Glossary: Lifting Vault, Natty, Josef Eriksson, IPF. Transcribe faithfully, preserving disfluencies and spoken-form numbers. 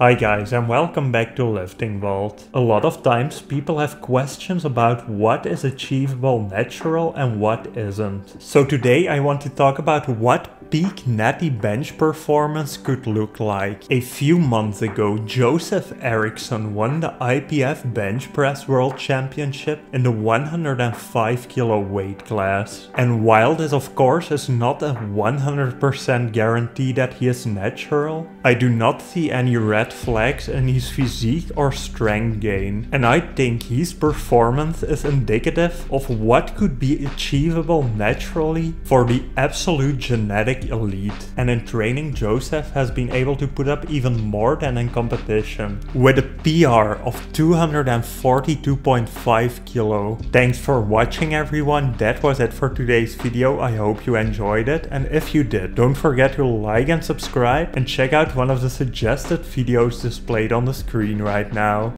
Hi guys, and welcome back to Lifting Vault. A lot of times people have questions about what is achievable natural and what isn't. So today I want to talk about what peak natty bench performance could look like. A few months ago, Josef Eriksson won the I P F bench press world championship in the one hundred five kilo weight class. And while this of course is not a one hundred percent guarantee that he is natural, I do not see any red flags in his physique or strength gain, and I think his performance is indicative of what could be achievable naturally for the absolute genetic elite. And in training, Josef has been able to put up even more than in competition, with a P R of two hundred forty-two point five kilo. Thanks for watching everyone, that was it for today's video. I hope you enjoyed it, and if you did, don't forget to like and subscribe and check out one of the suggested videos videos displayed on the screen right now.